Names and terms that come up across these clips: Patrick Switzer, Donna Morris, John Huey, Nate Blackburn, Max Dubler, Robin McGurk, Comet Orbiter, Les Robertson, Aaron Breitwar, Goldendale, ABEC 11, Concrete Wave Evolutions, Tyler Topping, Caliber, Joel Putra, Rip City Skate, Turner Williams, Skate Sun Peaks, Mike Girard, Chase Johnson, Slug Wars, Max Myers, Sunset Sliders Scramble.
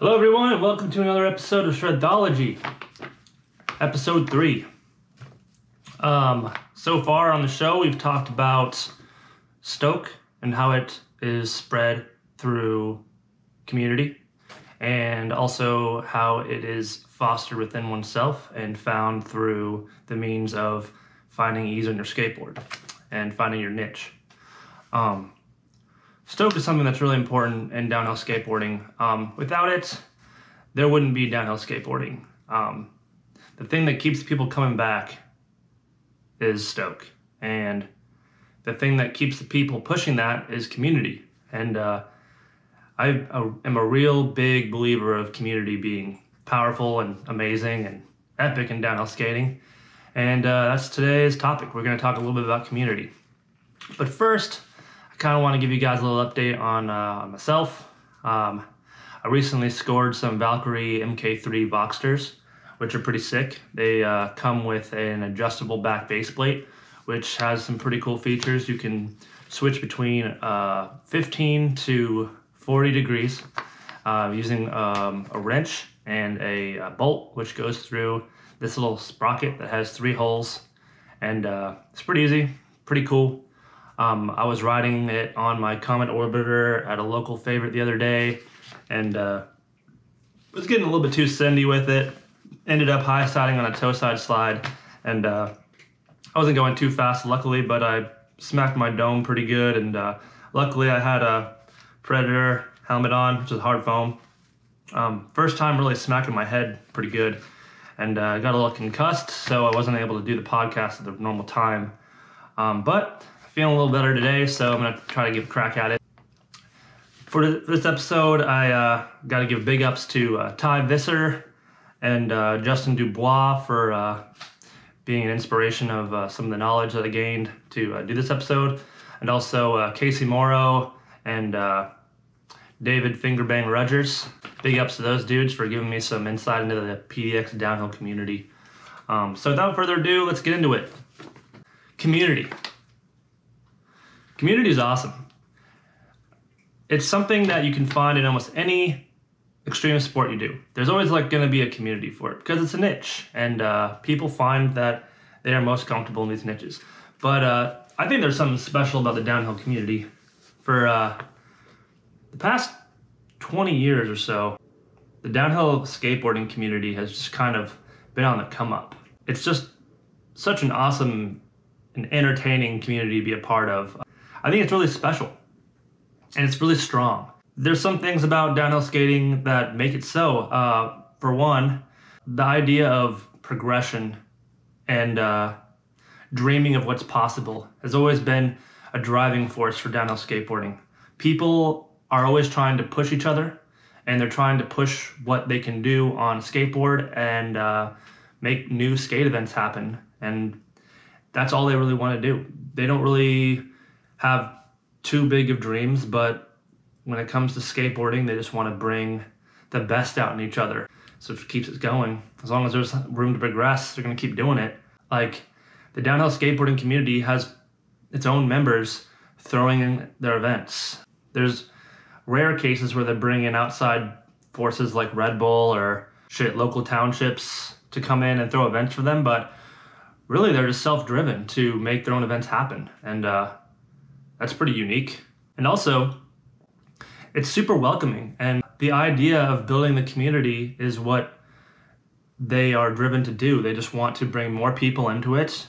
Hello everyone and welcome to another episode of Shredology, episode 3. So far on the show we've talked about Stoke and how it is spread through community and also how it is fostered within oneself and found through the means of finding ease on your skateboard and finding your niche. Stoke is something that's really important in downhill skateboarding. Without it, there wouldn't be downhill skateboarding. The thing that keeps people coming back is Stoke. And the thing that keeps the people pushing that is community. And I am a real big believer of community being powerful and amazing and epic in downhill skating. And that's today's topic. We're going to talk a little bit about community. But first, kind of want to give you guys a little update on myself. I recently scored some Valkyrie MK3 Voxters, which are pretty sick. They come with an adjustable back base plate, which has some pretty cool features. You can switch between 15 to 40 degrees using a wrench and a bolt, which goes through this little sprocket that has 3 holes. And it's pretty easy, pretty cool. I was riding it on my Comet Orbiter at a local favorite the other day and was getting a little bit too sendy with it. Ended up high siding on a toe side slide and I wasn't going too fast luckily, but I smacked my dome pretty good and luckily I had a Predator helmet on, which is hard foam. First time really smacking my head pretty good and I got a little concussed, so I wasn't able to do the podcast at the normal time. But feeling a little better today, so I'm going to try to give a crack at it. For this episode, I got to give big ups to Ty Visser and Justin Dubois for being an inspiration of some of the knowledge that I gained to do this episode, and also Casey Morrow and David Fingerbang Rudgers. Big ups to those dudes for giving me some insight into the PDX Downhill community. So without further ado, let's get into it. Community. Community is awesome. It's something that you can find in almost any extreme sport you do. There's always like going to be a community for it because it's a niche, and people find that they are most comfortable in these niches. But I think there's something special about the downhill community. For the past 20 years or so, the downhill skateboarding community has just kind of been on the come up. It's just such an awesome and entertaining community to be a part of. I think it's really special and it's really strong. There's some things about downhill skating that make it so. For one, the idea of progression and dreaming of what's possible has always been a driving force for downhill skateboarding. People are always trying to push each other and they're trying to push what they can do on a skateboard and make new skate events happen. And that's all they really want to do. They don't really have too big of dreams, but when it comes to skateboarding, they just want to bring the best out in each other. So it keeps it going. As long as there's room to progress, they're going to keep doing it. Like, the downhill skateboarding community has its own members throwing in their events. There's rare cases where they bring in outside forces like Red Bull or local townships to come in and throw events for them, but really they're just self-driven to make their own events happen. And that's pretty unique. And also, it's super welcoming. And the idea of building the community is what they are driven to do. They just want to bring more people into it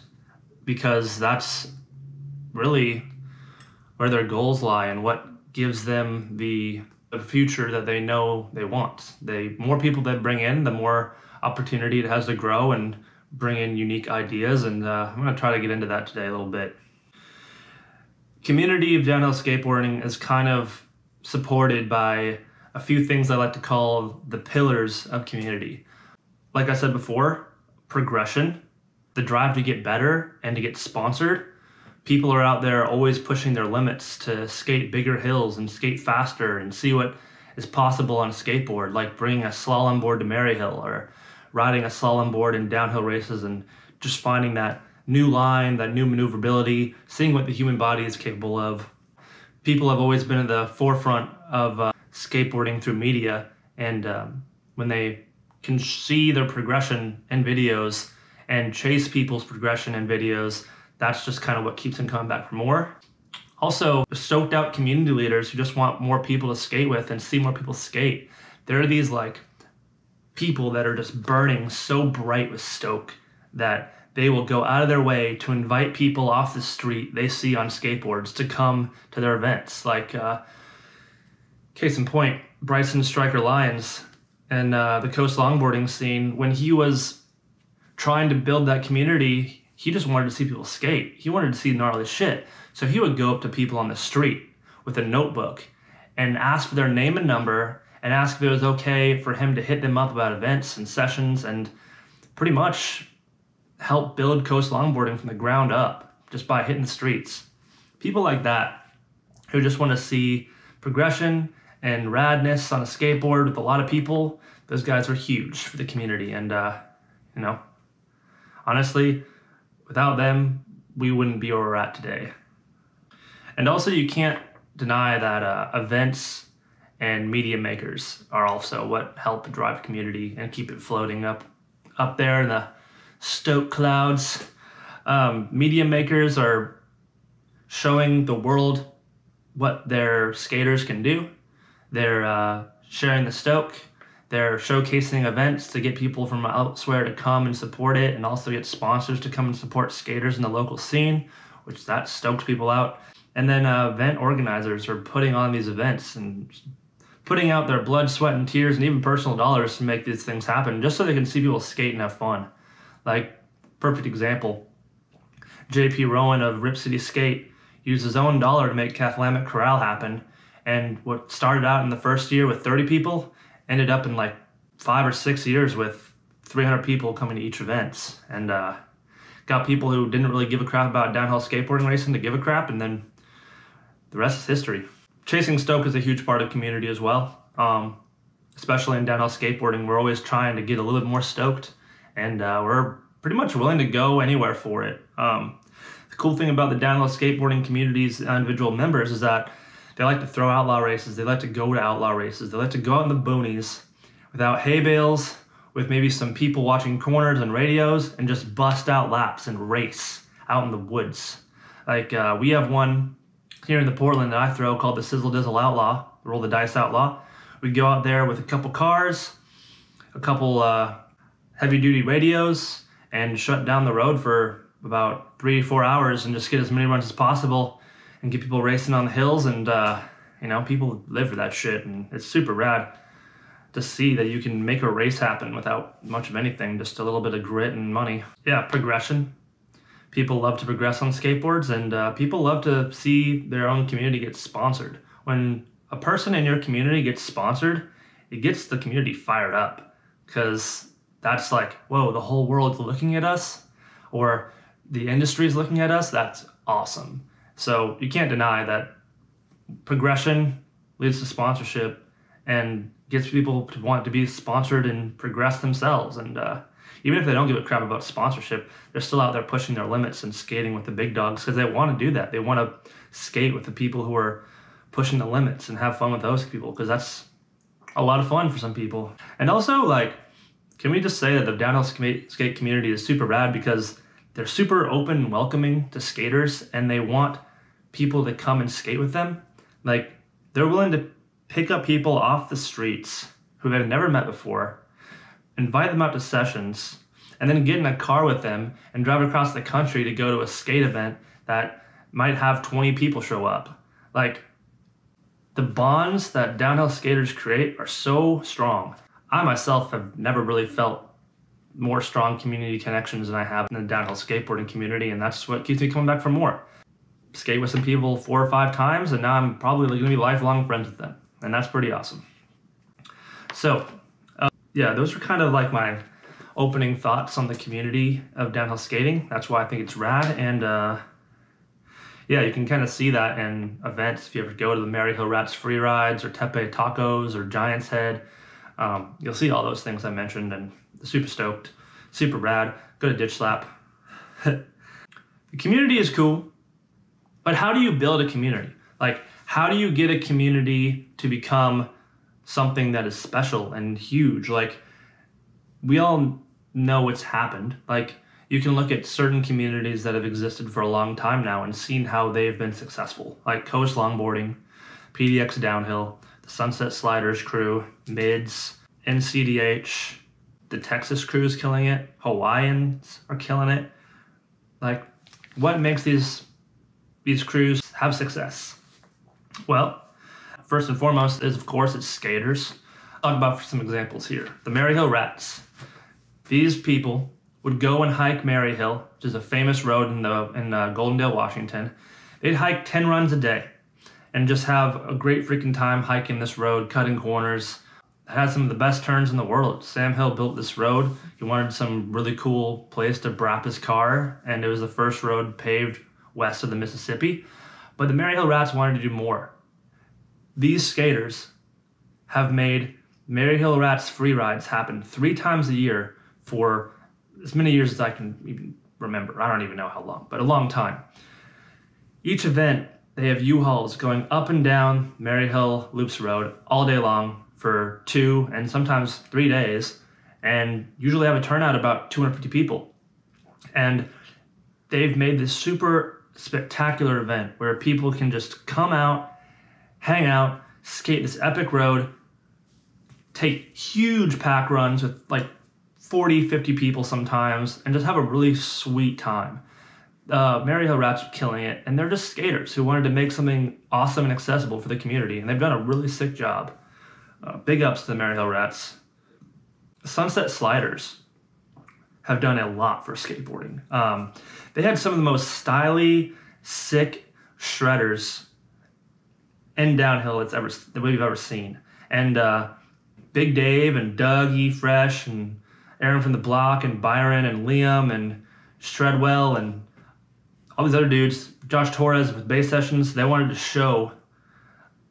because that's really where their goals lie and what gives them the future that they know they want. The more people they bring in, the more opportunity it has to grow and bring in unique ideas. And I'm going to try to get into that today a little bit. Community of downhill skateboarding is kind of supported by a few things I like to call the pillars of community. Like I said before, progression, the drive to get better and to get sponsored. People are out there always pushing their limits to skate bigger hills and skate faster and see what is possible on a skateboard, like bringing a slalom board to Maryhill or riding a slalom board in downhill races and just finding that new line, that new maneuverability, seeing what the human body is capable of. People have always been at the forefront of skateboarding through media And when they can see their progression in videos and chase people's progression in videos, that's just kind of what keeps them coming back for more. Also, stoked out community leaders who just want more people to skate with and see more people skate. There are these like people that are just burning so bright with stoke that they will go out of their way to invite people off the street they see on skateboards to come to their events. Like, case in point, Bryson Stryker Lyons and the Coast Longboarding scene, when he was trying to build that community, he just wanted to see people skate. He wanted to see gnarly shit. So he would go up to people on the street with a notebook and ask for their name and number and ask if it was okay for him to hit them up about events and sessions and pretty much help build Coast Longboarding from the ground up just by hitting the streets. People like that who just want to see progression and radness on a skateboard with a lot of people, those guys are huge for the community. And, you know, honestly, without them, we wouldn't be where we're at today. And also, you can't deny that events and media makers are also what help drive community and keep it floating up there in the stoke clouds. Media makers are showing the world what their skaters can do. They're sharing the stoke. They're showcasing events to get people from elsewhere to come and support it, and also get sponsors to come and support skaters in the local scene, which that stokes people out. And then event organizers are putting on these events and putting out their blood, sweat, and tears, and even personal dollars to make these things happen, just so they can see people skate and have fun. Like, perfect example, JP Rowan of Rip City Skate used his own dollar to make Cathlamet Corral happen. And what started out in the first year with 30 people ended up in like 5 or 6 years with 300 people coming to each event. And got people who didn't really give a crap about downhill skateboarding racing to give a crap, and then the rest is history. Chasing stoke is a huge part of community as well, especially in downhill skateboarding. We're always trying to get a little bit more stoked, and we're pretty much willing to go anywhere for it. The cool thing about the downhill skateboarding community's individual members is that they like to throw outlaw races. They like to go to outlaw races. They like to go out in the boonies without hay bales, with maybe some people watching corners and radios, and just bust out laps and race out in the woods. Like, we have one here in the Portland that I throw called the Sizzle Dizzle Outlaw, Roll the Dice Outlaw. We go out there with a couple cars, a couple heavy-duty radios, and shut down the road for about 3 or 4 hours and just get as many runs as possible and get people racing on the hills. And, you know, people live for that shit, and it's super rad to see that you can make a race happen without much of anything, just a little bit of grit and money. Yeah, progression. People love to progress on skateboards, and people love to see their own community get sponsored. When a person in your community gets sponsored, it gets the community fired up, because that's like, whoa, the whole world's looking at us, or the industry's looking at us. That's awesome. So you can't deny that progression leads to sponsorship and gets people to want to be sponsored and progress themselves. And even if they don't give a crap about sponsorship, they're still out there pushing their limits and skating with the big dogs, because they want to do that. They want to skate with the people who are pushing the limits and have fun with those people, because that's a lot of fun for some people. And also, like, can we just say that the downhill skate community is super rad, because they're super open and welcoming to skaters, and they want people to come and skate with them. Like, they're willing to pick up people off the streets who they've never met before, invite them out to sessions, and then get in a car with them and drive across the country to go to a skate event that might have 20 people show up. Like, the bonds that downhill skaters create are so strong. I myself have never really felt more strong community connections than I have in the downhill skateboarding community, and that's what keeps me coming back for more. Skate with some people 4 or 5 times, and now I'm probably going to be lifelong friends with them, and that's pretty awesome. So, yeah, those are kind of like my opening thoughts on the community of downhill skating. That's why I think it's rad, and yeah, you can kind of see that in events. If you ever go to the Maryhill Rats free rides or Tepe Tacos or Giant's Head, you'll see all those things I mentioned, and super stoked, super rad. Go to Ditch Slap. The community is cool, but how do you build a community? Like, how do you get a community to become something that is special and huge. Like, we all know what's happened. Like, you can look at certain communities that have existed for a long time now and seen how they've been successful, like Coast Longboarding, PDX Downhill, the Sunset Sliders crew, Mids, NCDH, the Texas crew is killing it, Hawaiians are killing it. Like, what makes these crews have success? Well, first and foremost is, of course, it's skaters. I'll talk about some examples here. The Maryhill Rats. These people would go and hike Maryhill, which is a famous road in Goldendale, Washington. They'd hike 10 runs a day and just have a great freaking time hiking this road, cutting corners. It had some of the best turns in the world. Sam Hill built this road. He wanted some really cool place to wrap his car, and it was the first road paved west of the Mississippi. But the Maryhill Rats wanted to do more. These skaters have made Maryhill Rats free rides happen 3 times a year for as many years as I can even remember. I don't even know how long, but a long time. Each event, they have U-Hauls going up and down Maryhill Loops Road all day long for 2 and sometimes 3 days, and usually have a turnout about 250 people. And they've made this super spectacular event where people can just come out, hang out, skate this epic road, take huge pack runs with like 40, 50 people sometimes, and just have a really sweet time. Maryhill Rats are killing it, and they're just skaters who wanted to make something awesome and accessible for the community, and they've done a really sick job. Big ups to the Maryhill Rats. Sunset Sliders have done a lot for skateboarding. They had some of the most styly, sick shredders in downhill that we've ever seen. And Big Dave and Dougie Fresh and Aaron from the Block and Byron and Liam and Shredwell and all these other dudes, Josh Torres with Bass Sessions, they wanted to show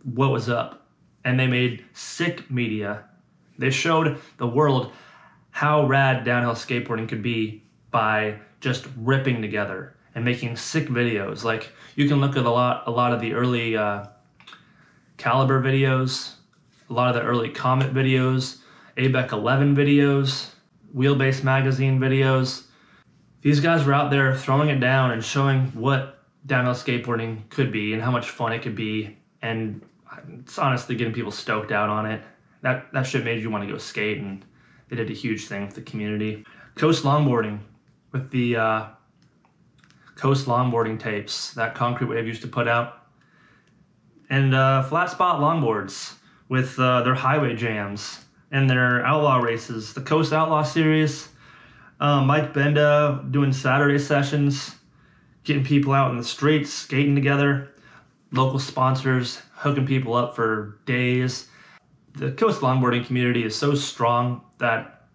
what was up. And they made sick media. They showed the world how rad downhill skateboarding could be by just ripping together and making sick videos. Like, you can look at a lot of the early Caliber videos, a lot of the early Comet videos, ABEC 11 videos, Wheelbase Magazine videos. These guys were out there throwing it down and showing what downhill skateboarding could be and how much fun it could be, and it's honestly getting people stoked out on it. That shit made you want to go skate, and they did a huge thing with the community. Coast Longboarding, with the Coast Longboarding tapes that Concrete Wave used to put out, and Flat Spot Longboards with their highway jams and their outlaw races, the Coast Outlaw Series, Mike Benda doing Saturday sessions, getting people out in the streets, skating together, local sponsors, hooking people up for days. The Coast Longboarding community is so strong that,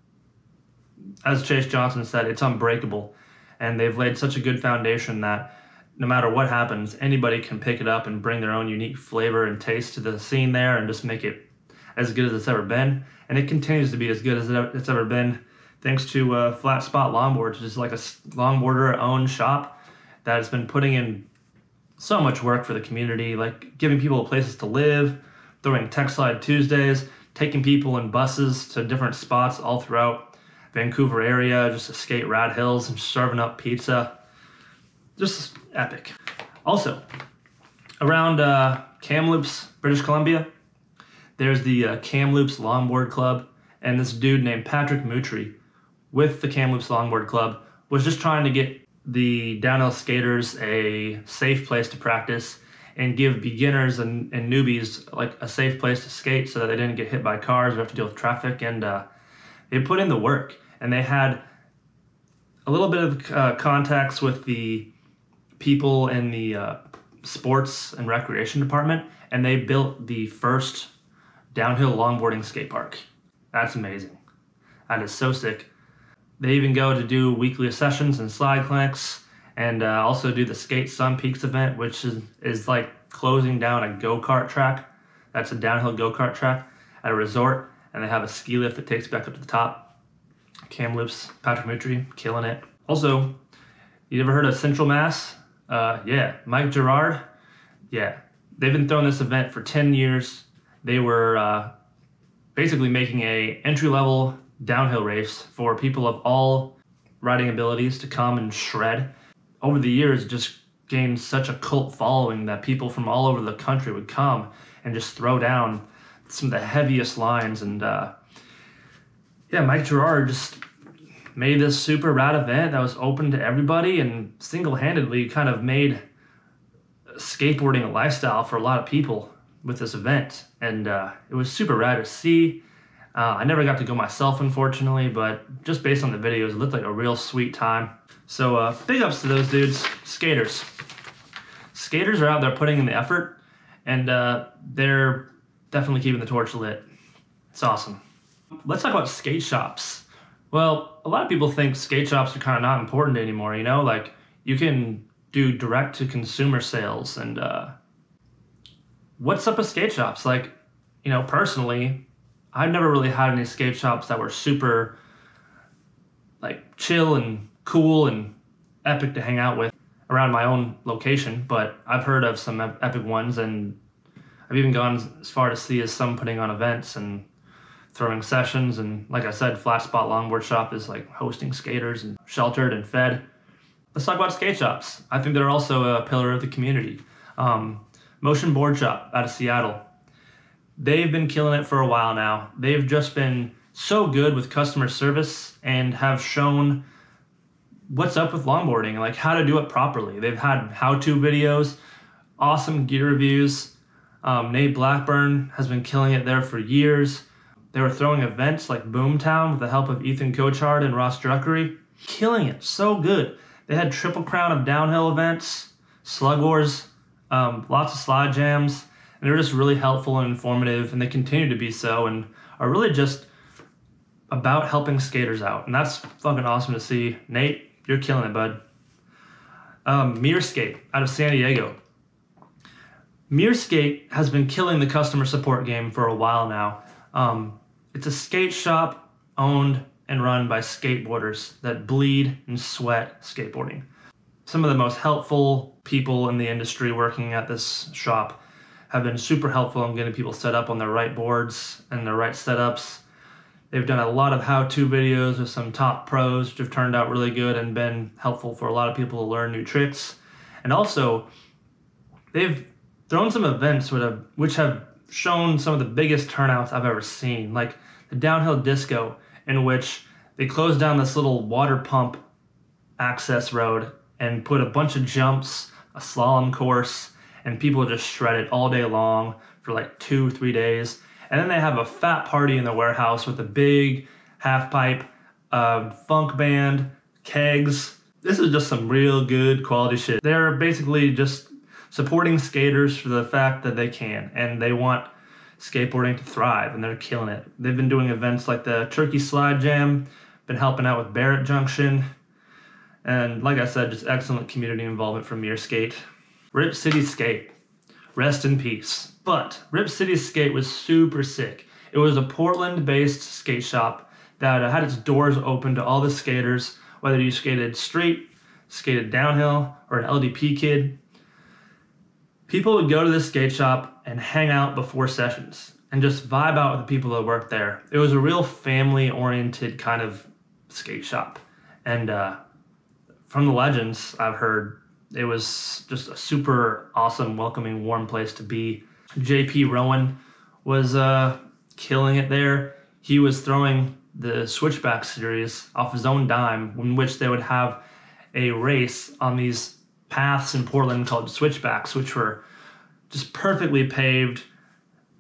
as Chase Johnson said, it's unbreakable. And they've laid such a good foundation that no matter what happens, anybody can pick it up and bring their own unique flavor and taste to the scene there and just make it as good as it's ever been. And it continues to be as good as it's ever been, thanks to Flat Spot Longboards, which is like a longboarder-owned shop that has been putting in so much work for the community, like giving people places to live, throwing Tech Slide Tuesdays, taking people in buses to different spots all throughout Vancouver area, just to skate rad hills and serving up pizza. Just epic. Also, around Kamloops, British Columbia, there's the Kamloops Longboard Club, and this dude named Patrick Mutrie with the Kamloops Longboard Club was just trying to get the downhill skaters a safe place to practice and give beginners and newbies like a safe place to skate so that they didn't get hit by cars or have to deal with traffic. And they put in the work, and they had a little bit of contacts with the people in the sports and recreation department, and they built the first downhill longboarding skate park. That's amazing. That is so sick. They even go to do weekly sessions and slide clinics, and also do the Skate Sun Peaks event, which is like closing down a go-kart track. That's a downhill go-kart track at a resort, and they have a ski lift that takes back up to the top. Kamloops, Patrick Mutrie, killing it. Also, you ever heard of Central Mass? Yeah, Mike Girard? Yeah, they've been throwing this event for 10 years. They were basically making a entry-level downhill race for people of all riding abilities to come and shred. Over the years, it just gained such a cult following that people from all over the country would come and just throw down some of the heaviest lines. And yeah, Mike Girard just made this super rad event that was open to everybody and single-handedly kind of made skateboarding a lifestyle for a lot of people with this event. And it was super rad to see. I never got to go myself, unfortunately, but just based on the videos, it looked like a real sweet time. So big ups to those dudes, skaters. Skaters are out there putting in the effort, and they're definitely keeping the torch lit. It's awesome. Let's talk about skate shops. Well, a lot of people think skate shops are kind of not important anymore, you know? Like, you can do direct-to-consumer sales, and what's up with skate shops? Like, you know, personally, I've never really had any skate shops that were super, like, chill and cool and epic to hang out with around my own location, but I've heard of some epic ones, and I've even gone as far to see as some putting on events and throwing sessions. And like I said, Flat Spot Longboard Shop is like hosting skaters and sheltered and fed. Let's talk about skate shops. I think they're also a pillar of the community. Motion Board Shop out of Seattle. They've been killing it for a while now. They've just been so good with customer service and have shown what's up with longboarding, like how to do it properly. They've had how-to videos, awesome gear reviews. Nate Blackburn has been killing it there for years. They were throwing events like Boomtown with the help of Ethan Cochard and Ross Druckrey. Killing it, so good. They had Triple Crown of downhill events, Slug Wars, lots of slide jams, and they were just really helpful and informative, and they continue to be so, and are really just about helping skaters out. And that's fucking awesome to see. Nate, you're killing it, bud. Muirskate out of San Diego. Muirskate has been killing the customer support game for a while now. It's a skate shop owned and run by skateboarders that bleed and sweat skateboarding. Some of the most helpful people in the industry working at this shop have been super helpful in getting people set up on their right boards and their right setups. They've done a lot of how-to videos with some top pros, which have turned out really good and been helpful for a lot of people to learn new tricks. And also, they've thrown some events which have shown some of the biggest turnouts I've ever seen, like the downhill disco, in which they closed down this little water pump access road and put a bunch of jumps, a slalom course, and people just shredded all day long for like 2-3 days. And then they have a fat party in the warehouse with a big half pipe, funk band, kegs. This is just some real good quality shit. They're basically just supporting skaters for the fact that they can, and they want skateboarding to thrive, and they're killing it. They've been doing events like the Turkey Slide Jam, been helping out with Barrett Junction, and like I said, just excellent community involvement from Muirskate. Rip City Skate, rest in peace. But Rip City Skate was super sick. It was a Portland-based skate shop that had its doors open to all the skaters, whether you skated street, skated downhill, or an LDP kid. People would go to this skate shop and hang out before sessions and just vibe out with the people that worked there. It was a real family-oriented kind of skate shop. And from the legends I've heard, it was just a super awesome, welcoming, warm place to be. JP Rowan was killing it there. He was throwing the Switchback series off his own dime, in which they would have a race on these paths in Portland called switchbacks, which were just perfectly paved,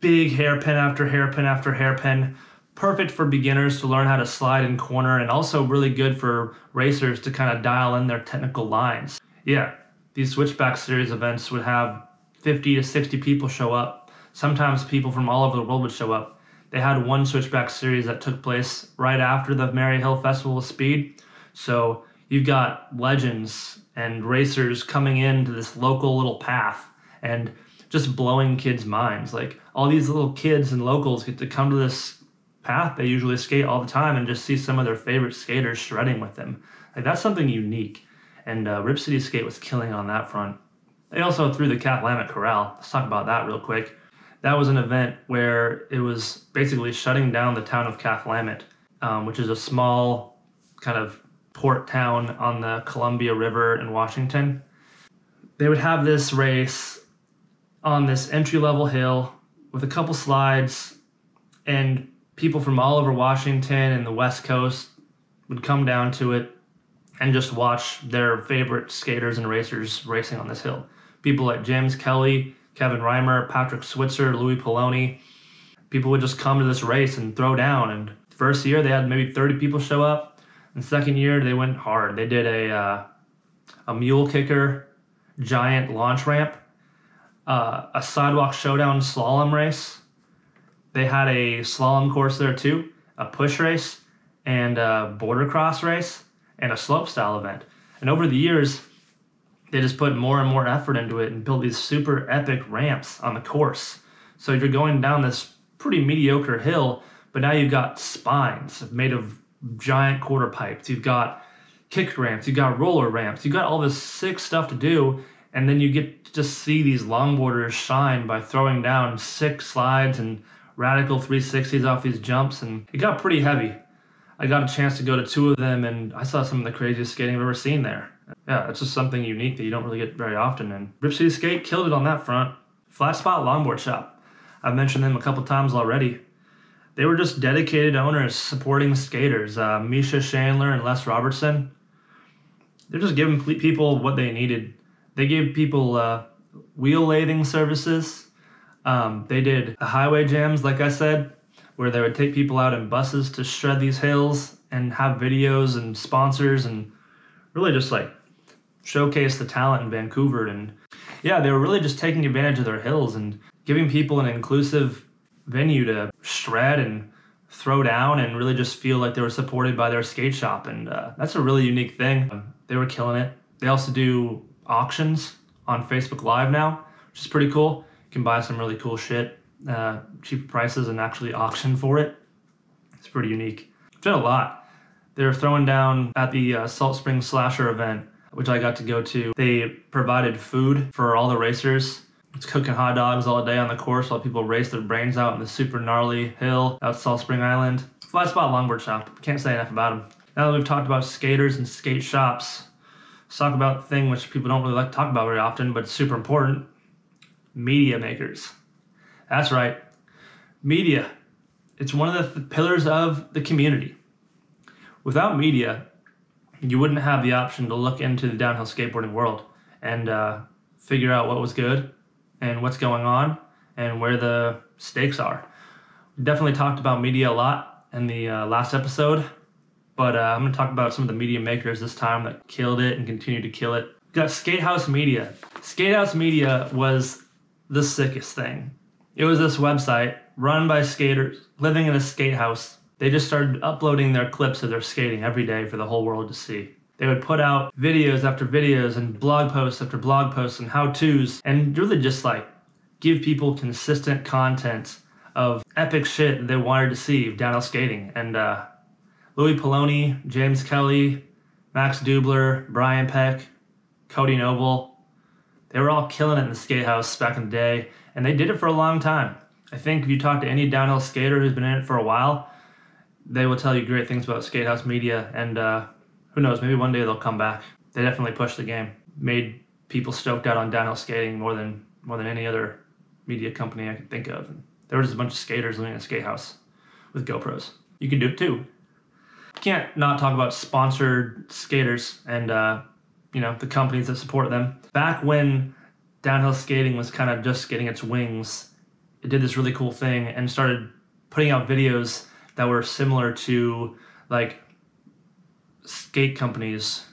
big hairpin after hairpin after hairpin, perfect for beginners to learn how to slide in corner, and also really good for racers to kind of dial in their technical lines. Yeah, these Switchback series events would have 50 to 60 people show up. Sometimes people from all over the world would show up. They had one Switchback series that took place right after the Maryhill Festival of Speed. So you've got legends and racers coming into this local little path and just blowing kids' minds. Like, all these little kids and locals get to come to this path they usually skate all the time and just see some of their favorite skaters shredding with them. Like, that's something unique. And Rip City Skate was killing on that front. They also threw the Cathlamet Corral. Let's talk about that real quick. that was an event where it was basically shutting down the town of Cathlamet, which is a small kind of port town on the Columbia River in Washington. They would have this race on this entry-level hill with a couple slides, and people from all over Washington and the West Coast would come down to it and just watch their favorite skaters and racers racing on this hill. People like James Kelly, Kevin Reimer, Patrick Switzer, Louis Poloni. People would just come to this race and throw down. And first year, they had maybe 30 people show up. And second year, they went hard. They did a mule kicker, giant launch ramp, a sidewalk showdown slalom race. They had a slalom course there too, a push race, and a border cross race, and a slopestyle event. And over the years, they just put more and more effort into it and built these super epic ramps on the course. So you're going down this pretty mediocre hill, but now you've got spines made of giant quarter pipes. You've got kick ramps. You've got roller ramps. You've got all this sick stuff to do. And then you get to just see these longboarders shine by throwing down sick slides and radical 360s off these jumps. And it got pretty heavy. I got a chance to go to two of them, and I saw some of the craziest skating I've ever seen there. Yeah, it's just something unique that you don't really get very often, and Rip City Skate killed it on that front. Flat Spot Longboard Shop. I've mentioned them a couple times already. They were just dedicated owners supporting skaters. Misha Chandler and Les Robertson. They're just giving people what they needed. They gave people wheel lathing services. They did highway jams, like I said, where they would take people out in buses to shred these hills and have videos and sponsors and really just like showcase the talent in Vancouver. And yeah, they were really just taking advantage of their hills and giving people an inclusive venue to shred and throw down and really just feel like they were supported by their skate shop. And that's a really unique thing. They were killing it. They also do auctions on Facebook Live now, which is pretty cool. You can buy some really cool shit, cheap prices, and actually auction for it. It's pretty unique. I've done a lot. They were throwing down at the Salt Spring Slasher event, which I got to go to. They provided food for all the racers. It's cooking hot dogs all day on the course while people race their brains out in the super gnarly hill out Salt Spring Island. Flat Spot Longboard Shop. Can't say enough about them. Now that we've talked about skaters and skate shops, let's talk about the thing which people don't really like to talk about very often, but it's super important. Media makers. That's right. Media. It's one of the pillars of the community. Without media, you wouldn't have the option to look into the downhill skateboarding world and figure out what was good and what's going on and where the stakes are. We definitely talked about media a lot in the last episode, but I'm going to talk about some of the media makers this time that killed it and continue to kill it. We've got Skate House Media. Skate House Media was the sickest thing. It was this website run by skaters living in a skate house. They just started uploading their clips of their skating every day for the whole world to see. They would put out videos after videos and blog posts after blog posts and how-tos and really just like give people consistent content of epic shit they wanted to see downhill skating. And Louis Poloni, James Kelly, Max Dubler, Brian Peck, Cody Noble, they were all killing it in the skate house back in the day, and they did it for a long time. I think if you talk to any downhill skater who's been in it for a while, they will tell you great things about Skate House Media, and who knows, maybe one day they'll come back. They definitely pushed the game, made people stoked out on downhill skating more than any other media company I could think of. And there was just a bunch of skaters living in a skate house with GoPros. You can do it too. Can't not talk about sponsored skaters and you know, the companies that support them. Back when downhill skating was kind of just getting its wings, it did this really cool thing and started putting out videos that were similar to like skate companies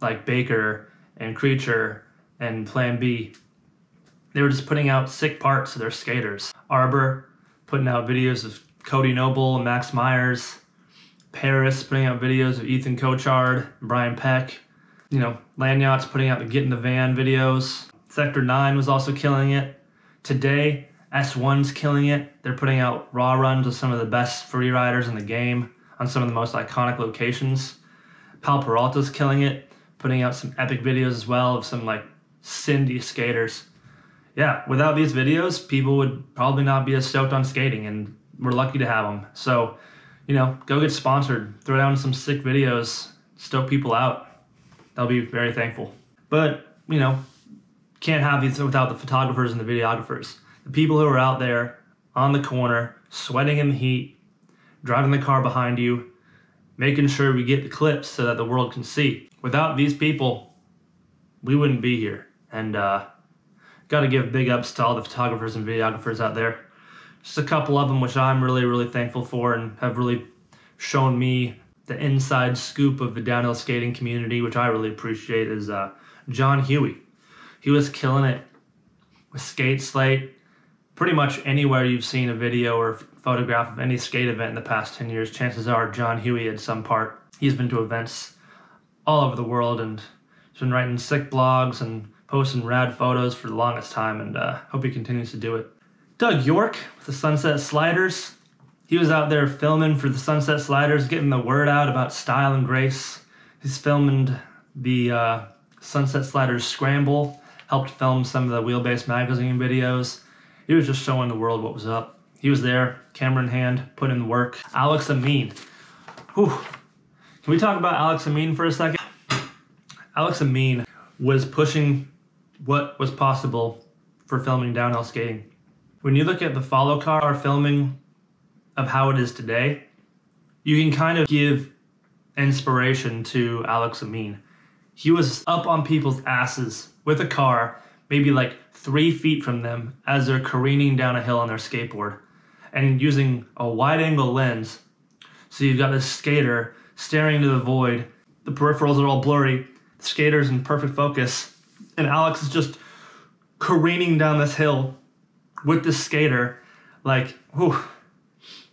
like Baker and Creature and Plan B. They were just putting out sick parts of their skaters. Arbor putting out videos of Cody Noble and Max Myers. Paris putting out videos of Ethan Cochard, Brian Peck. You know, Landyachtz putting out the Get in the Van videos. Sector 9 was also killing it. Today, S1's killing it. They're putting out raw runs of some of the best freeriders in the game on some of the most iconic locations. Pal Peralta's killing it, putting out some epic videos as well of some like Cindy skaters. yeah, without these videos, people would probably not be as stoked on skating, and we're lucky to have them. So, you know, go get sponsored, throw down some sick videos, stoke people out. They'll be very thankful. But, you know, can't have these without the photographers and the videographers. The people who are out there on the corner, sweating in the heat, driving the car behind you, making sure we get the clips so that the world can see. Without these people, we wouldn't be here. And got to give big ups to all the photographers and videographers out there. Just a couple of them, which I'm really, really thankful for and have really shown me the inside scoop of the downhill skating community, which I really appreciate, is John Huey. He was killing it with Skate Slate. Pretty much anywhere you've seen a video or photograph of any skate event in the past 10 years, chances are John Huey had some part. He's been to events all over the world and he's been writing sick blogs and posting rad photos for the longest time, and hope he continues to do it. Doug York with the Sunset Sliders. He was out there filming for the Sunset Sliders, getting the word out about style and grace. He's filmed the Sunset Sliders Scramble, helped film some of the Wheelbase Magazine videos. He was just showing the world what was up. He was there, camera in hand, put in the work. Alex Ameen. Whew. Can we talk about Alex Ameen for a second? Alex Ameen was pushing what was possible for filming downhill skating. When you look at the follow car filming of how it is today, you can kind of give inspiration to Alex Ameen. He was up on people's asses with a car, maybe like 3 feet from them as they're careening down a hill on their skateboard, and using a wide angle lens. So you've got this skater staring into the void. The peripherals are all blurry. The skater's in perfect focus. And Alex is just careening down this hill with this skater. Like, whew.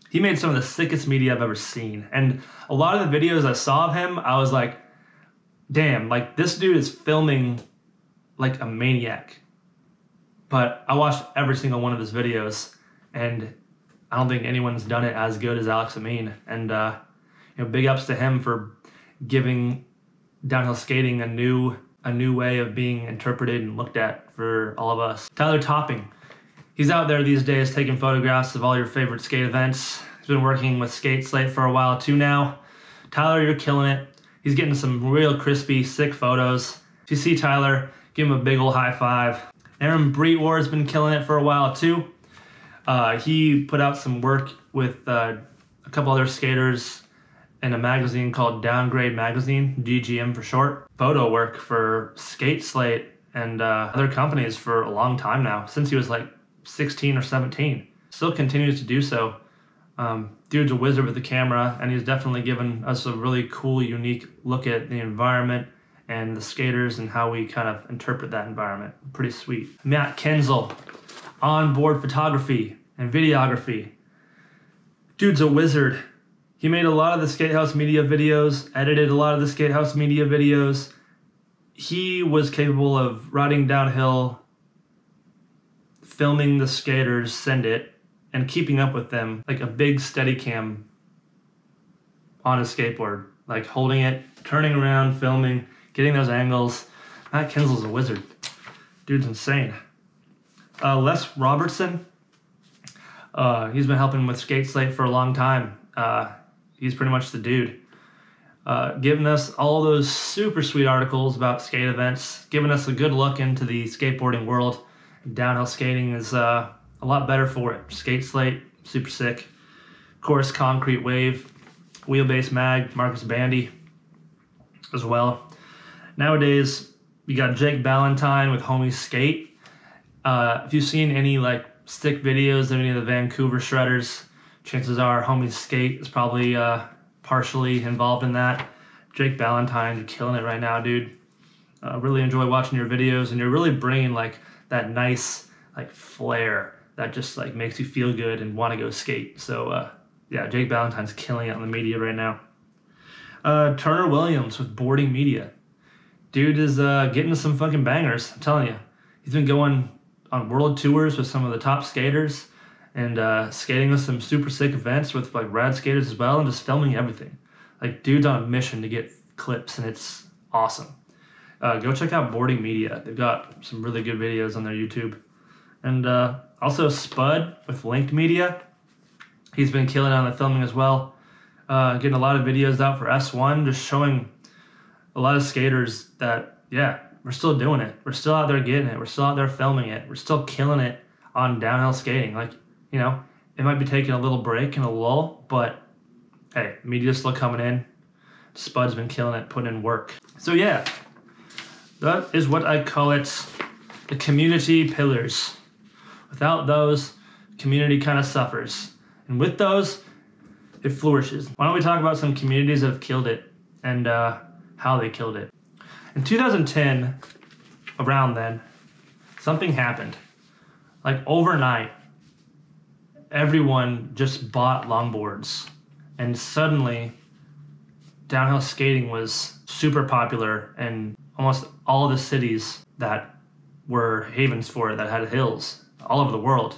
He made some of the sickest media I've ever seen. And a lot of the videos I saw of him, I was like, damn, like this dude is filming like a maniac. But I watched every single one of his videos, and I don't think anyone's done it as good as Alex Ameen. And you know, big ups to him for giving downhill skating a new way of being interpreted and looked at for all of us. Tyler Topping, he's out there these days taking photographs of all your favorite skate events. He's been working with Skate Slate for a while too now. Tyler, you're killing it. He's getting some real crispy, sick photos. If you see Tyler, give him a big old high five. Aaron Breitwar has been killing it for a while too. He put out some work with a couple other skaters in a magazine called Downgrade Magazine, DGM for short. Photo work for Skate Slate and other companies for a long time now, since he was like 16 or 17. Still continues to do so. Dude's a wizard with the camera, and he's definitely given us a really cool, unique look at the environment and the skaters and how we kind of interpret that environment. Pretty sweet. Matt Kenzel, onboard photography and videography. Dude's a wizard. He made a lot of the Skate House Media videos, edited a lot of the Skate House Media videos. He was capable of riding downhill, filming the skaters, send it, and keeping up with them like a big Steadicam on his skateboard, like holding it, turning around, filming, getting those angles. Matt Kinzel's a wizard. Dude's insane. Les Robertson, he's been helping with Skate Slate for a long time. He's pretty much the dude. Giving us all those super sweet articles about skate events, giving us a good look into the skateboarding world. Downhill skating is a lot better for it. Skate Slate, super sick. Of course, Concrete Wave, Wheelbase Mag, Marcus Bandy as well. Nowadays, you got Jake Ballantyne with Homie Skate. If you've seen any like stick videos of any of the Vancouver shredders, chances are Homie Skate is probably partially involved in that. Jake Ballantyne, you're killing it right now, dude. Really enjoy watching your videos, and you're really bringing like that nice like flair that just like makes you feel good and want to go skate. So yeah, Jake Ballantyne's killing it on the media right now. Turner Williams with Boarding Media. Dude is getting some fucking bangers, I'm telling you. He's been going on world tours with some of the top skaters and skating with some super sick events with like rad skaters as well, and just filming everything. Like, dude's on a mission to get clips, and it's awesome. Go check out Boarding Media. They've got some really good videos on their YouTube. And also Spud with Linked Media. He's been killing on the filming as well. Getting a lot of videos out for S1, just showing a lot of skaters that, yeah, we're still doing it. We're still out there getting it. We're still out there filming it. We're still killing it on downhill skating. Like, you know, it might be taking a little break and a lull, but hey, media's still coming in. Spud's been killing it, putting in work. So yeah, that is what I call it, the community pillars. Without those, community kind of suffers. And with those, it flourishes. Why don't we talk about some communities that have killed it and how they killed it. In 2010, around then, something happened. Like overnight, everyone just bought longboards. And suddenly, downhill skating was super popular in almost all the cities that were havens for it, that had hills all over the world.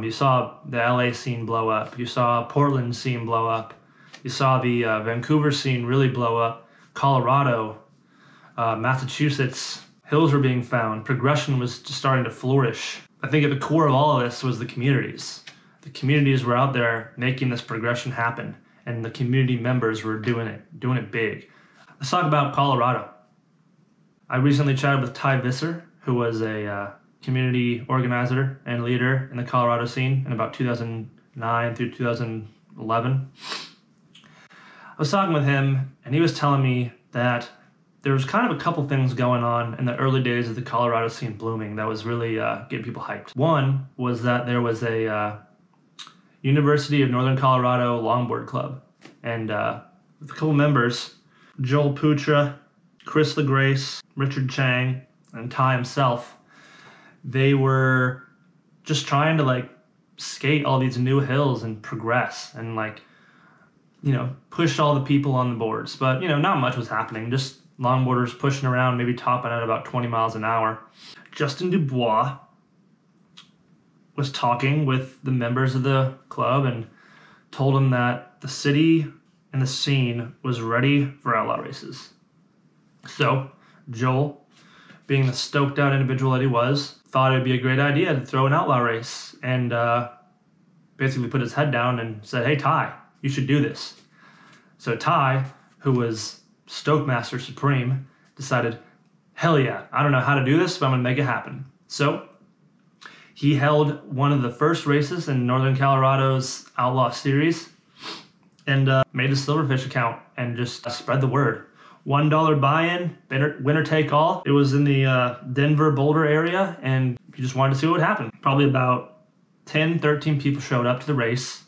You saw the LA scene blow up. You saw Portland scene blow up. You saw the Vancouver scene really blow up. Colorado, Massachusetts, hills were being found. Progression was just starting to flourish. I think at the core of all of this was the communities. The communities were out there making this progression happen, and the community members were doing it big. Let's talk about Colorado. I recently chatted with Ty Visser, who was a community organizer and leader in the Colorado scene in about 2009 through 2011. I was talking with him, and he was telling me that there was kind of a couple things going on in the early days of the Colorado scene blooming that was really getting people hyped. One was that there was a University of Northern Colorado Longboard Club, and with a couple members, Joel Putra, Chris LeGrace, Richard Chang, and Ty himself, they were just trying to like skate all these new hills and progress and like, you know, push all the people on the boards. But, you know, not much was happening. Just longboarders pushing around, maybe topping at about 20 miles an hour. Justin Dubois was talking with the members of the club and told them that the city and the scene was ready for outlaw races. So Joel, being the stoked out individual that he was, thought it'd be a great idea to throw an outlaw race, and basically put his head down and said, hey, Ty, you should do this. So Ty, who was Stokemaster Supreme, decided, hell yeah, I don't know how to do this, but I'm gonna make it happen. So he held one of the first races in Northern Colorado's Outlaw Series and made a Silverfish account and just spread the word. $1 buy-in, winner take all. It was in the Denver, Boulder area, and you just wanted to see what would happen. Probably about 10, 13 people showed up to the race,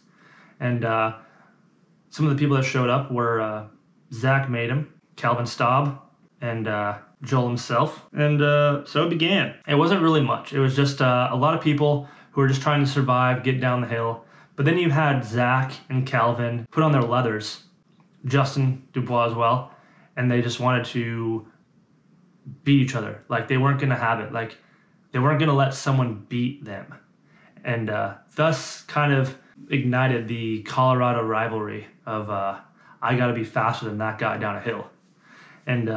and some of the people that showed up were Zach Madem, Calvin Staub, and Joel himself. And so it began. It wasn't really much. It was just a lot of people who were just trying to survive, get down the hill. But then you had Zach and Calvin put on their leathers, Justin Dubois as well, and they just wanted to beat each other. Like, they weren't gonna have it. Like, they weren't gonna let someone beat them. And thus kind of ignited the Colorado rivalry of I gotta be faster than that guy down a hill. And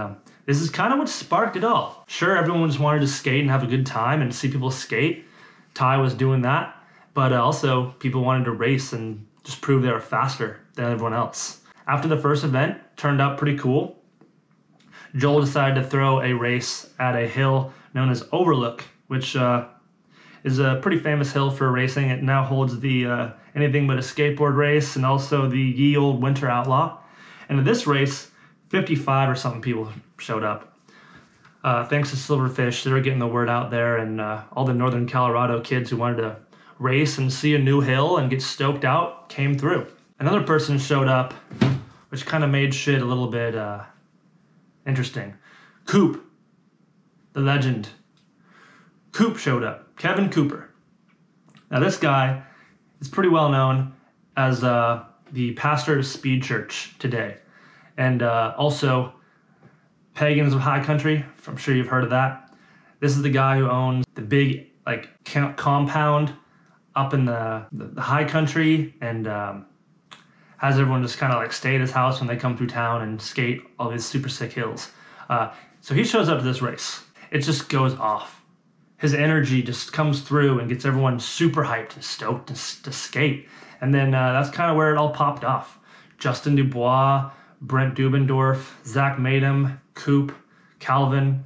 this is kind of what sparked it all. Sure, everyone just wanted to skate and have a good time and see people skate. Ty was doing that, but also people wanted to race and just prove they were faster than everyone else. After the first event, turned out pretty cool. Joel decided to throw a race at a hill known as Overlook, which is a pretty famous hill for racing. It now holds the Anything But a Skateboard race and also the Ye Olde Winter Outlaw. And at this race, 55 or something people showed up. Thanks to Silverfish, they were getting the word out there, and all the Northern Colorado kids who wanted to race and see a new hill and get stoked out came through. Another person showed up, which kind of made shit a little bit interesting. Coop, the legend. Coop showed up. Kevin Cooper. Now this guy is pretty well known as the pastor of Speed Church today, and also Pagans of High Country. I'm sure you've heard of that. This is the guy who owns the big like compound up in the high country, and has everyone just kind of like stay at his house when they come through town and skate all these super sick hills. So he shows up to this race. It just goes off. his energy just comes through and gets everyone super hyped and stoked to skate. And then that's kind of where it all popped off. Justin Dubois, Brent Dubendorf, Zach Madem, Coop, Calvin,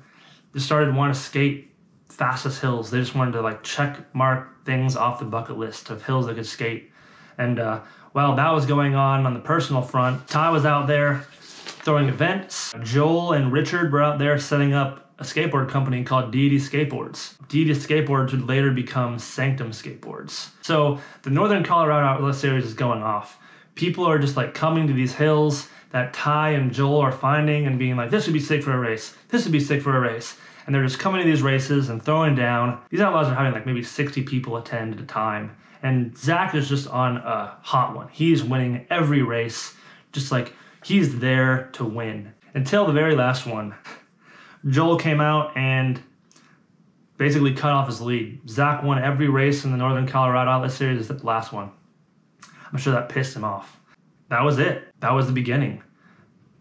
just started to want to skate fastest hills. They just wanted to like check mark things off the bucket list of hills they could skate. And while that was going on the personal front, Ty was out there throwing events. Joel and Richard were out there setting up a skateboard company called DD Skateboards. DD Skateboards would later become Sanctum Skateboards. So the Northern Colorado Outlet Series is going off. People are just like coming to these hills that Ty and Joel are finding and being like, this would be sick for a race. This would be sick for a race. And they're just coming to these races and throwing down. These outlaws are having like maybe 60 people attend at a time. And Zach is just on a hot one. He's winning every race. Just like he's there to win until the very last one. Joel came out and basically cut off his lead. Zach won every race in the Northern Colorado Outlet Series except the last one. I'm sure that pissed him off. That was it. That was the beginning.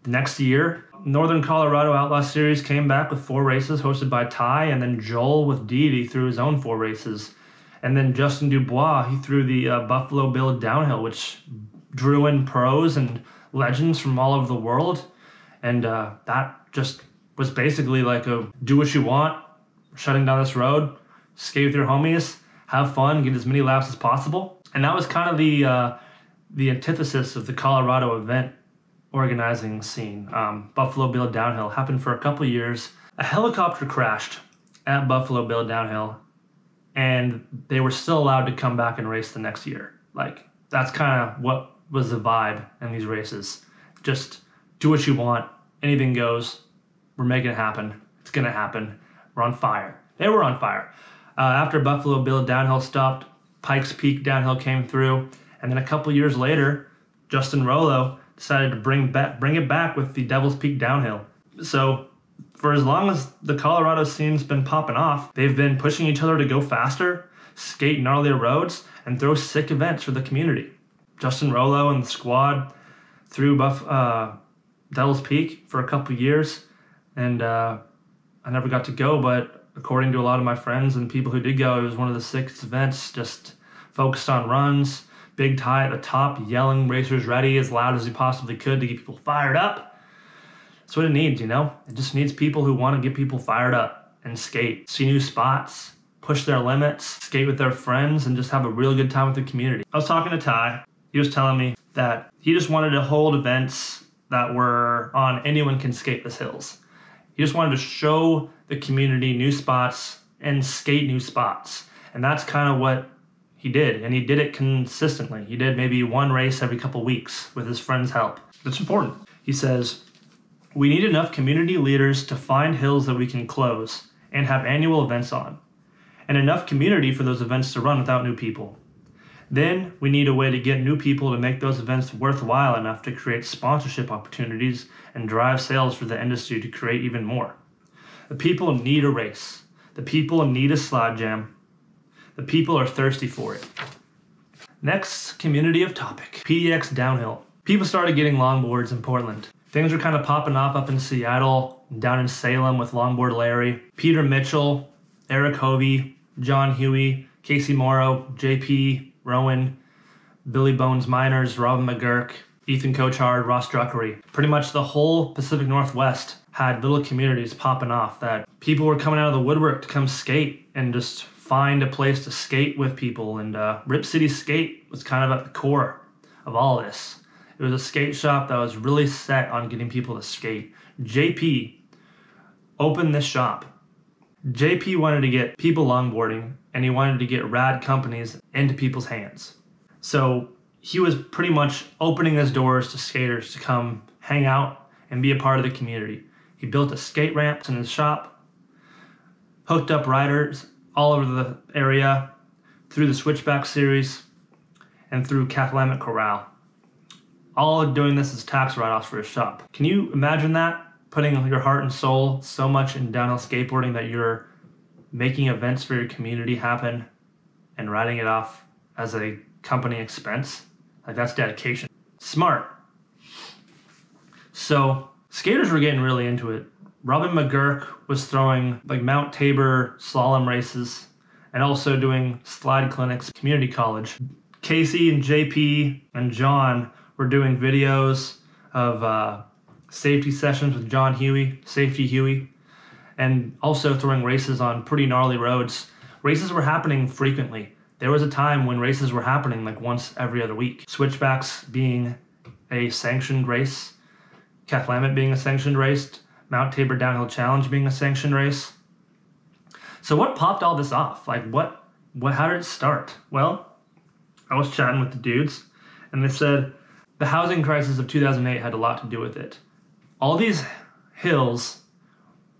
The next year, Northern Colorado Outlaw Series came back with 4 races hosted by Ty, and then Joel with Deity threw his own 4 races. And then Justin Dubois, he threw the Buffalo Bill Downhill, which drew in pros and legends from all over the world. And that just was basically like a do what you want, shutting down this road, skate with your homies, have fun, get as many laps as possible. And that was kind of the antithesis of the Colorado event organizing scene. Buffalo Bill Downhill happened for a couple years. A helicopter crashed at Buffalo Bill Downhill, and they were still allowed to come back and race the next year. Like, that's kind of what was the vibe in these races. Just do what you want. Anything goes. We're making it happen. It's going to happen. We're on fire. They were on fire. After Buffalo Bill Downhill stopped, Pikes Peak Downhill came through. And then a couple years later, Justin Rollo decided to bring it back with the Devil's Peak Downhill. So for as long as the Colorado scene's been popping off, they've been pushing each other to go faster, skate gnarlier roads, and throw sick events for the community. Justin Rollo and the squad threw Devil's Peak for a couple years, and I never got to go, but according to a lot of my friends and people who did go, it was one of the sickest events, just focused on runs, Big Ty at the top, yelling racers ready as loud as he possibly could to get people fired up. That's what it needs, you know? It just needs people who want to get people fired up and skate, see new spots, push their limits, skate with their friends, and just have a real good time with the community. I was talking to Ty. He was telling me that he just wanted to hold events that were on anyone can skate this hills. He just wanted to show the community new spots and skate new spots. And that's kind of what he did, and he did it consistently. He did maybe one race every couple weeks with his friend's help. That's important. He says, we need enough community leaders to find hills that we can close and have annual events on, and enough community for those events to run without new people. Then we need a way to get new people to make those events worthwhile enough to create sponsorship opportunities and drive sales for the industry to create even more. The people need a race. The people need a slide jam. The people are thirsty for it. Next community of topic, PDX Downhill. People started getting longboards in Portland. Things were kind of popping off up in Seattle, down in Salem with Longboard Larry, Peter Mitchell, Eric Hovey, John Huey, Casey Morrow, JP Rowan, Billy Bones Miners, Robin McGurk, Ethan Cochard, Ross Druckrey. Pretty much the whole Pacific Northwest had little communities popping off that people were coming out of the woodwork to come skate and just find a place to skate with people. And Rip City Skate was kind of at the core of all of this. It was a skate shop that was really set on getting people to skate. JP opened this shop. JP wanted to get people longboarding, and he wanted to get rad companies into people's hands. So he was pretty much opening his doors to skaters to come hang out and be a part of the community. He built a skate ramp in his shop, hooked up riders all over the area through the Switchback Series and through Cathlamet Corral. All doing this is tax write-offs for his shop. Can you imagine that? Putting your heart and soul so much in downhill skateboarding that you're making events for your community happen and writing it off as a company expense? Like, that's dedication. Smart. So skaters were getting really into it Robin McGurk was throwing like Mount Tabor slalom races and also doing slide clinics at community college. Casey and JP and John were doing videos of safety sessions with John Huey, Safety Huey, and also throwing races on pretty gnarly roads. Races were happening frequently. There was a time when races were happening like once every other week. Switchbacks being a sanctioned race, Cathlamet being a sanctioned race, Mount Tabor Downhill Challenge being a sanctioned race. So what popped all this off? Like what how did it start? Well, I was chatting with the dudes and they said the housing crisis of 2008 had a lot to do with it. All these hills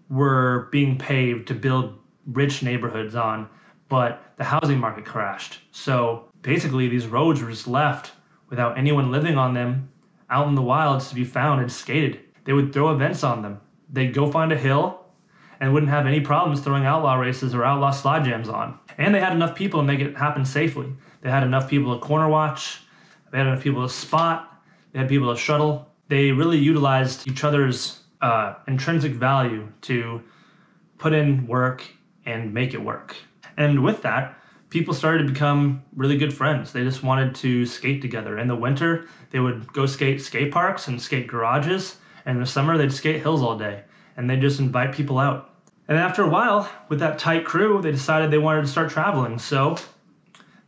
were being paved to build rich neighborhoods on, but the housing market crashed. So basically these roads were just left without anyone living on them out in the wilds to be found and skated. They would throw events on them. They'd go find a hill and wouldn't have any problems throwing outlaw races or outlaw slide jams on. And they had enough people to make it happen safely. They had enough people to corner watch. They had enough people to spot. They had people to shuttle. They really utilized each other's intrinsic value to put in work and make it work. And with that, people started to become really good friends. They just wanted to skate together. In the winter, they would go skate skate parks and skate garages. And in the summer, they'd skate hills all day. And they'd just invite people out. And after a while, with that tight crew, they decided they wanted to start traveling. So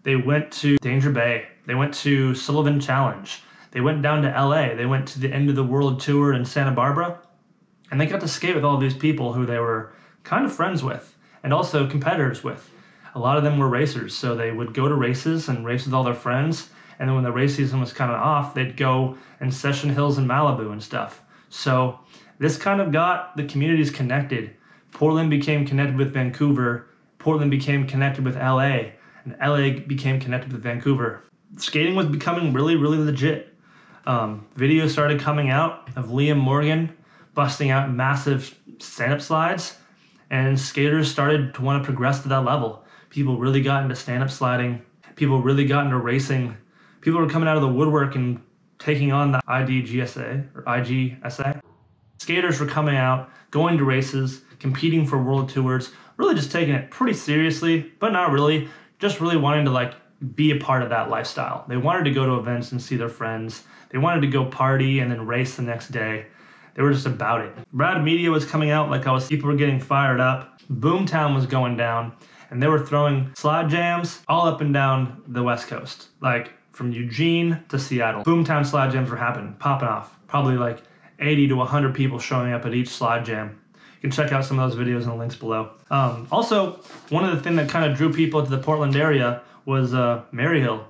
they went to Danger Bay. They went to Sullivan Challenge. They went down to LA. They went to the End of the World Tour in Santa Barbara. And they got to skate with all these people who they were kind of friends with and also competitors with. A lot of them were racers. So they would go to races and race with all their friends. And then when the race season was kind of off, they'd go and session hills in Malibu and stuff. So this kind of got the communities connected. Portland became connected with Vancouver. Portland became connected with LA. And LA became connected with Vancouver. Skating was becoming really, really legit. Videos started coming out of Liam Morgan busting out massive stand-up slides. And skaters started to want to progress to that level. People really got into stand-up sliding. People really got into racing. People were coming out of the woodwork and taking on the IDGSA or IGSA. Skaters were coming out, going to races, competing for world tours, really just taking it pretty seriously, but not really, just really wanting to like be a part of that lifestyle. They wanted to go to events and see their friends. They wanted to go party and then race the next day. They were just about it. Rad Media was coming out, like I was, people were getting fired up. Boomtown was going down and they were throwing slide jams all up and down the West Coast, like from Eugene to Seattle. Boomtown slide jams were happening, popping off, probably like 80 to 100 people showing up at each slide jam. You can check out some of those videos in the links below. Also, one of the things that kind of drew people to the Portland area was Maryhill.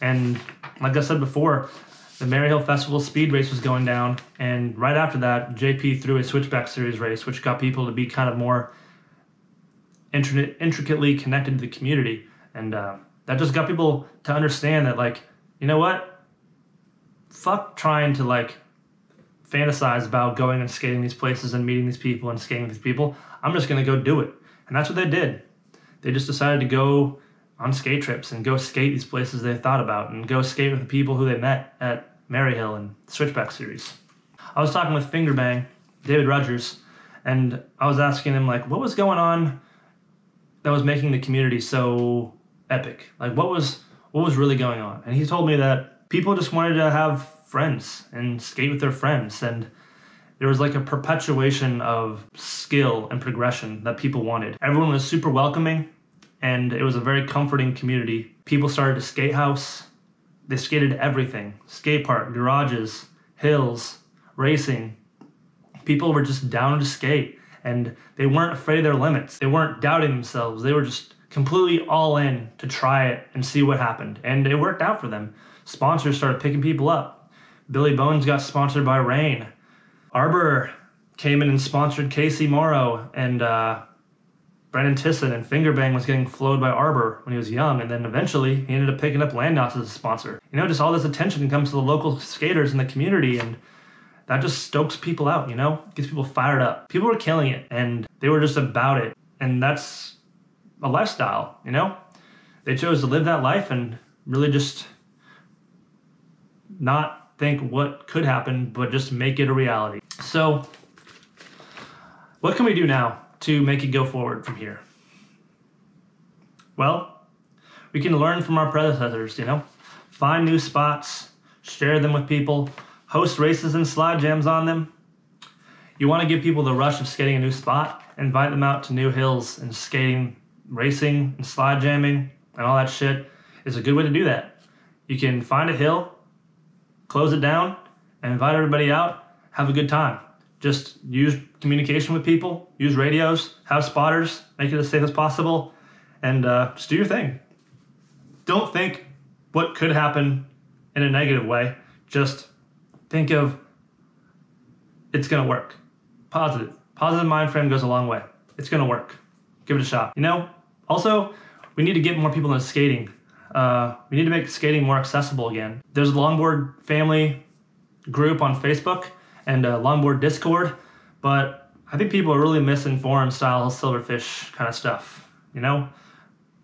And like I said before, the Maryhill Festival speed race was going down. And right after that, JP threw a switchback series race, which got people to be kind of more intricately connected to the community. And that just got people to understand that, like, you know what? Fuck trying to, like, fantasize about going and skating these places and meeting these people and skating with these people. I'm just going to go do it. And that's what they did. They just decided to go on skate trips and go skate these places they thought about and go skate with the people who they met at Maryhill and Switchback Series. I was talking with Fingerbang, David Rudgers, and I was asking him, like, what was going on that was making the community so epic? Like, what was really going on? And he told me that people just wanted to have friends and skate with their friends, and there was like a perpetuation of skill and progression that people wanted. Everyone was super welcoming and it was a very comforting community. People started to skate house. They skated everything: skate park, garages, hills, racing. People were just down to skate and they weren't afraid of their limits. They weren't doubting themselves. They were just completely all in to try it and see what happened, and it worked out for them. Sponsors started picking people up. Billy Bones got sponsored by Rain. Arbor came in and sponsored Casey Morrow and Brennan Tison, and Fingerbang was getting flowed by Arbor when he was young, and then eventually he ended up picking up Landyachtz as a sponsor. You know, just all this attention comes to the local skaters in the community, and that just stokes people out, you know? Gets people fired up. People were killing it, and they were just about it, and that's a lifestyle, you know? They chose to live that life and really just not think what could happen, but just make it a reality. So What can we do now to make it go forward from here? Well, we can learn from our predecessors, you know, find new spots, share them with people, host races and slide jams on them. You want to give people the rush of skating a new spot, invite them out to new hills, and skating, racing, and slide jamming, and all that shit is a good way to do that. You can find a hill, close it down, and invite everybody out, have a good time. Just use communication with people, use radios, have spotters, make it as safe as possible, and just do your thing. Don't think what could happen in a negative way. Just think of it's going to work. Positive. Positive mind frame goes a long way. It's going to work. Give it a shot. You know, also, we need to get more people into skating. We need to make skating more accessible again. There's a longboard family group on Facebook and a longboard Discord, but I think people are really misinformed style silverfish kind of stuff, you know?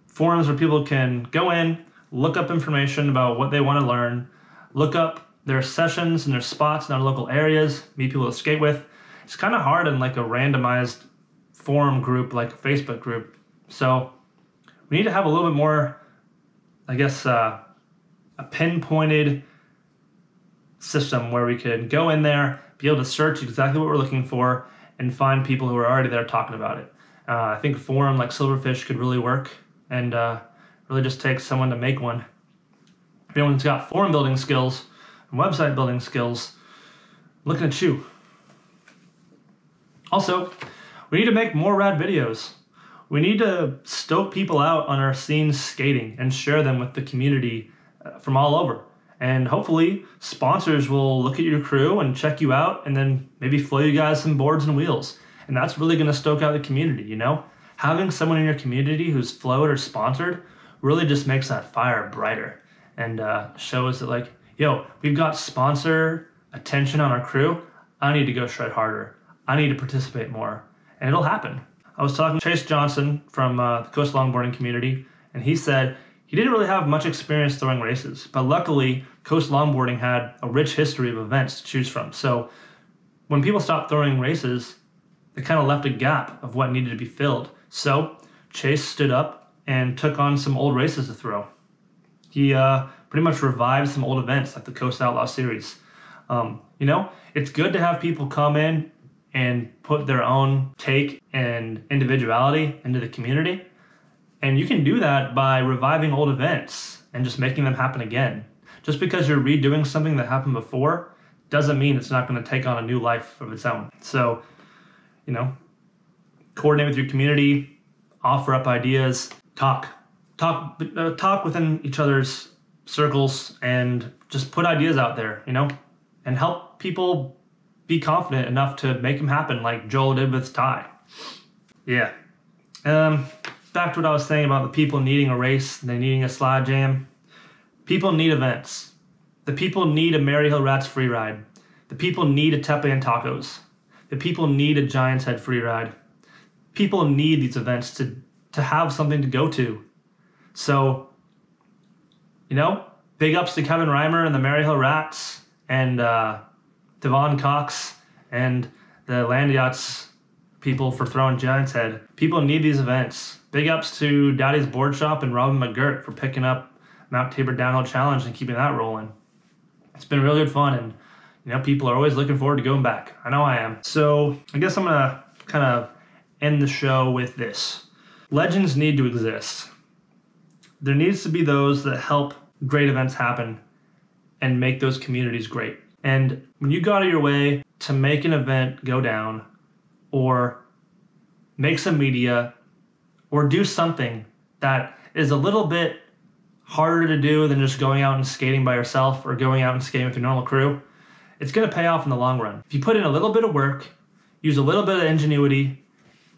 Forums where people can go in, look up information about what they want to learn, look up their sessions and their spots in their local areas, meet people to skate with. It's kind of hard in like a randomized forum group, like a Facebook group. So we need to have a little bit more, I guess, a pinpointed system where we could go in there, be able to search exactly what we're looking for, and find people who are already there talking about it. I think a forum like Silverfish could really work, and really just takes someone to make one. If anyone's got forum building skills and website building skills, I'm looking at you. Also, we need to make more rad videos. We need to stoke people out on our scene skating and share them with the community from all over. And hopefully sponsors will look at your crew and check you out and then maybe flow you guys some boards and wheels. And that's really gonna stoke out the community, you know? Having someone in your community who's flowed or sponsored really just makes that fire brighter and shows that, like, yo, we've got sponsor attention on our crew. I need to go shred harder. I need to participate more. And it'll happen. I was talking to Chase Johnson from the Coast Longboarding community, and he said he didn't really have much experience throwing races, but luckily Coast Longboarding had a rich history of events to choose from. So when people stopped throwing races, they kind of left a gap of what needed to be filled. So Chase stood up and took on some old races to throw. He pretty much revived some old events like the Coast Outlaw Series. You know, it's good to have people come in and put their own take and individuality into the community. And you can do that by reviving old events and just making them happen again. Just because you're redoing something that happened before doesn't mean it's not going to take on a new life of its own. So, you know, coordinate with your community, offer up ideas, talk within each other's circles, and just put ideas out there, you know, and help people be confident enough to make them happen like Joel did with Ty. Yeah. Back to what I was saying about the people needing a race, they needing a slide jam. People need events. The people need a Maryhill Rats free ride. The people need a Tepan Tacos. The people need a Giant's Head free ride. People need these events to have something to go to. So, you know, big ups to Kevin Reimer and the Maryhill Rats and Devon Cox and the Landyachtz people for throwing Giant's Head. People need these events. Big ups to Daddy's Board Shop and Robin McGirt for picking up Mount Tabor Downhill Challenge and keeping that rolling. It's been really good fun, and you know, people are always looking forward to going back. I know I am. So I guess I'm gonna kind of end the show with this. Legends need to exist. There needs to be those that help great events happen and make those communities great. And when you go out of your way to make an event go down or make some media, or do something that is a little bit harder to do than just going out and skating by yourself or going out and skating with your normal crew, it's gonna pay off in the long run. If you put in a little bit of work, use a little bit of ingenuity,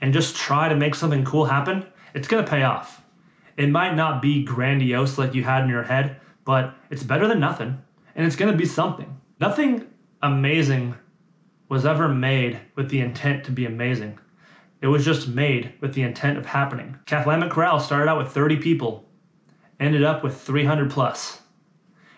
and just try to make something cool happen, it's gonna pay off. It might not be grandiose like you had in your head, but it's better than nothing, and it's gonna be something. Nothing amazing was ever made with the intent to be amazing. It was just made with the intent of happening. Cathlamet Corral started out with 30 people, ended up with 300 plus.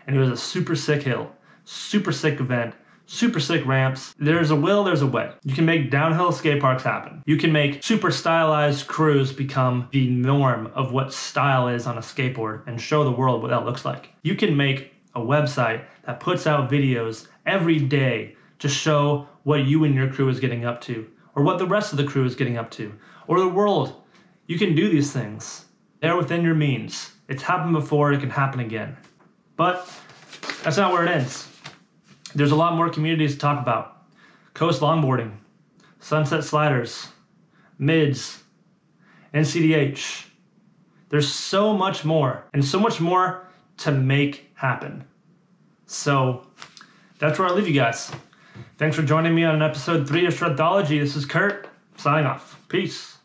And it was a super sick hill, super sick event, super sick ramps. There's a will, there's a way. You can make downhill skate parks happen. You can make super stylized crews become the norm of what style is on a skateboard and show the world what that looks like. You can make a website that puts out videos every day to show what you and your crew is getting up to, or what the rest of the crew is getting up to, or the world. You can do these things. They're within your means. It's happened before, it can happen again. But that's not where it ends. There's a lot more communities to talk about. Coast Longboarding, Sunset Sliders, Mids, NCDH. There's so much more, and so much more to make happen. So that's where I leave you guys. Thanks for joining me on episode 3 of Shredthology. This is Kurt, signing off. Peace.